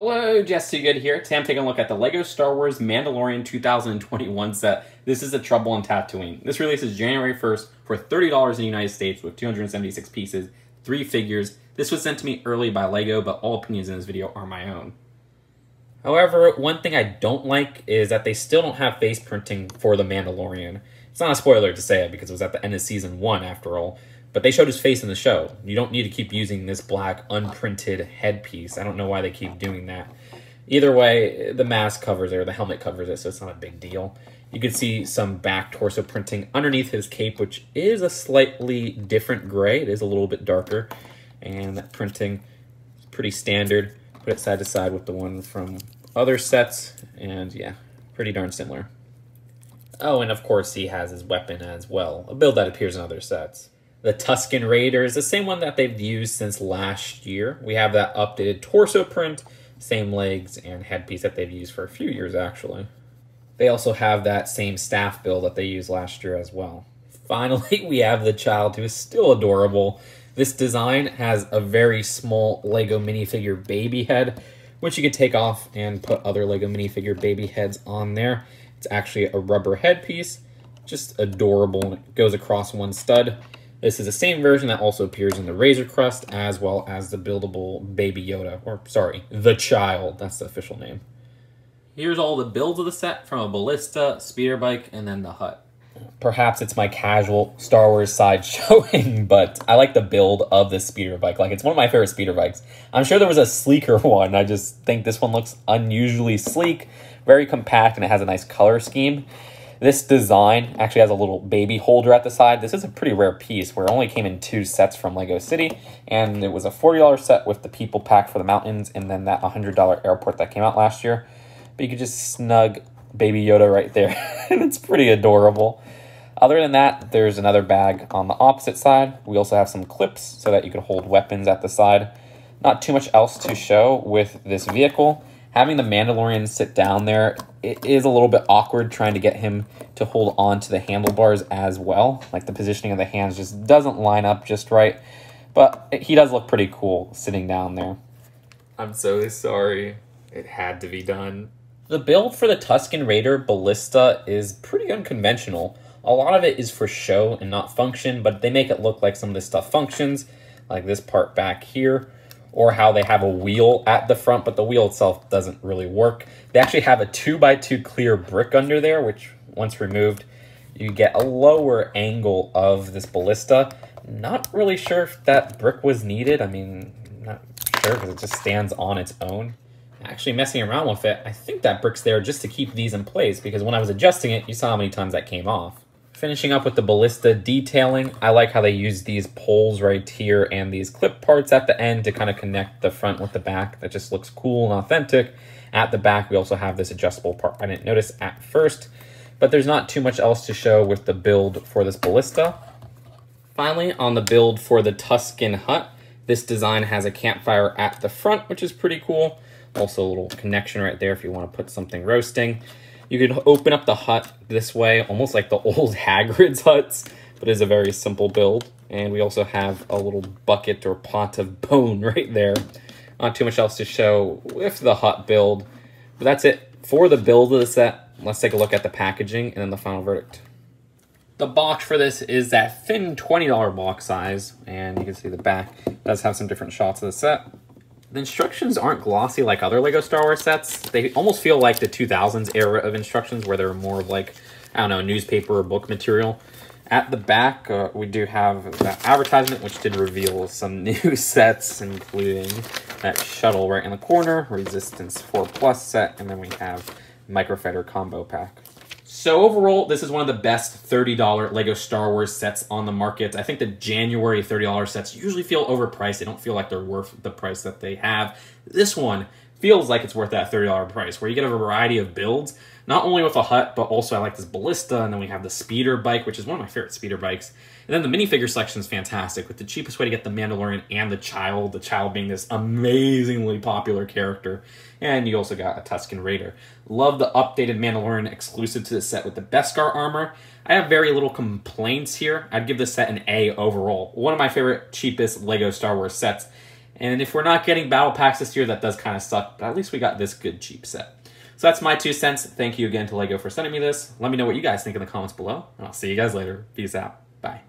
Hello, Just2Good here. Today I'm taking a look at the LEGO Star Wars Mandalorian 2021 set. This is A Trouble on Tatooine. This release is January 1st for $30 in the United States with 276 pieces, 3 figures. This was sent to me early by LEGO, but all opinions in this video are my own. However, one thing I don't like is that they still don't have face printing for the Mandalorian. It's not a spoiler to say it because it was at the end of season 1 after all, but they showed his face in the show. You don't need to keep using this black unprinted headpiece. I don't know why they keep doing that. Either way, the mask covers it, or the helmet covers it, so it's not a big deal. You can see some back torso printing underneath his cape, which is a slightly different gray. It is a little bit darker, and that printing is pretty standard. Put it side to side with the one from other sets, and yeah, pretty darn similar. Oh, and of course he has his weapon as well, a build that appears in other sets. The Tusken Raider is the same one that they've used since last year. We have that updated torso print, same legs and headpiece that they've used for a few years actually. They also have that same staff build that they used last year as well. Finally, we have the Child, who is still adorable. This design has a very small LEGO minifigure baby head, which you could take off and put other LEGO minifigure baby heads on there. It's actually a rubber headpiece, just adorable. It goes across one stud. This is the same version that also appears in the Razor Crest, as well as the buildable Baby Yoda, or sorry, The Child, that's the official name. Here's all the builds of the set, from a Ballista, Speeder Bike, and then the Hut. Perhaps it's my casual Star Wars side showing, but I like the build of this Speeder Bike. Like, it's one of my favorite Speeder Bikes. I'm sure there was a sleeker one. I just think this one looks unusually sleek, very compact, and it has a nice color scheme. This design actually has a little baby holder at the side. This is a pretty rare piece where it only came in 2 sets from LEGO City, and it was a $40 set with the people pack for the mountains and then that $100 airport that came out last year. But you could just snug Baby Yoda right there, and it's pretty adorable. Other than that, there's another bag on the opposite side. We also have some clips so that you can hold weapons at the side. Not too much else to show with this vehicle. Having the Mandalorian sit down there, it is a little bit awkward trying to get him to hold on to the handlebars as well. Like, the positioning of the hands just doesn't line up just right. But he does look pretty cool sitting down there. I'm so sorry. It had to be done. The build for the Tusken Raider Ballista is pretty unconventional. A lot of it is for show and not function, but they make it look like some of this stuff functions, like this part back here, or how they have a wheel at the front, but the wheel itself doesn't really work. They actually have a 2x2 clear brick under there, which once removed, you get a lower angle of this Ballista. Not really sure if that brick was needed. I mean, not sure, because it just stands on its own. Actually messing around with it, I think that brick's there just to keep these in place, because when I was adjusting it, you saw how many times that came off. Finishing up with the Ballista detailing, I like how they use these poles right here and these clip parts at the end to kind of connect the front with the back. That just looks cool and authentic. At the back, we also have this adjustable part I didn't notice at first, but there's not too much else to show with the build for this Ballista. Finally, on the build for the Tusken Hut, this design has a campfire at the front, which is pretty cool. Also a little connection right there if you want to put something roasting. You could open up the hut this way, almost like the old Hagrid's huts, but it's a very simple build. And we also have a little bucket or pot of bone right there. Not too much else to show with the hut build, but that's it for the build of the set. Let's take a look at the packaging and then the final verdict. The box for this is that thin $20 box size, and you can see the back does have some different shots of the set. The instructions aren't glossy like other LEGO Star Wars sets. They almost feel like the 2000s era of instructions, where they're more of like, I don't know, newspaper or book material. At the back, we do have that advertisement, which did reveal some new sets, including that shuttle right in the corner, Resistance 4+ set, and then we have Microfighter Combo Pack. So overall, this is one of the best $30 LEGO Star Wars sets on the market. I think the January $30 sets usually feel overpriced. They don't feel like they're worth the price that they have. This one feels like it's worth that $30 price, where you get a variety of builds, not only with a hut, but also I like this Ballista, and then we have the Speeder Bike, which is one of my favorite Speeder Bikes. And then the minifigure section is fantastic, with the cheapest way to get the Mandalorian and the Child being this amazingly popular character. And you also got a Tusken Raider. Love the updated Mandalorian exclusive to the set with the Beskar armor. I have very little complaints here. I'd give this set an A overall. One of my favorite, cheapest LEGO Star Wars sets. And if we're not getting battle packs this year, that does kind of suck, but at least we got this good cheap set. So that's my 2 cents. Thank you again to LEGO for sending me this. Let me know what you guys think in the comments below, and I'll see you guys later. Peace out. Bye.